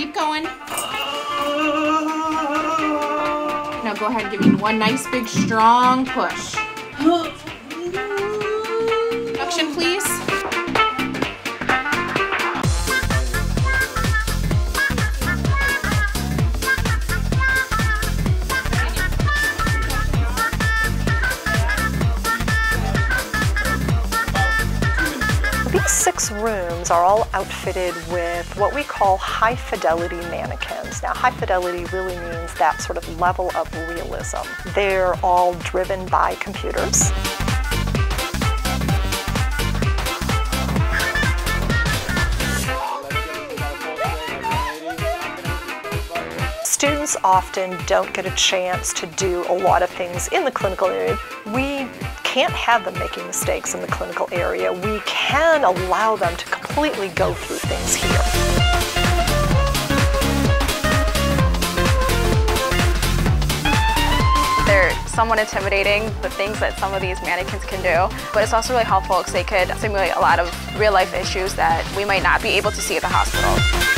Keep going. Now go ahead and give me one nice big strong push. Production, please. These 6 rooms are all outfitted with what we call high fidelity mannequins. Now, high fidelity really means that sort of level of realism. They're all driven by computers. Students often don't get a chance to do a lot of things in the clinical area. We can't have them making mistakes in the clinical area. We can allow them to completely go through things here. They're somewhat intimidating, the things that some of these mannequins can do, but it's also really helpful because they could simulate a lot of real-life issues that we might not be able to see at the hospital.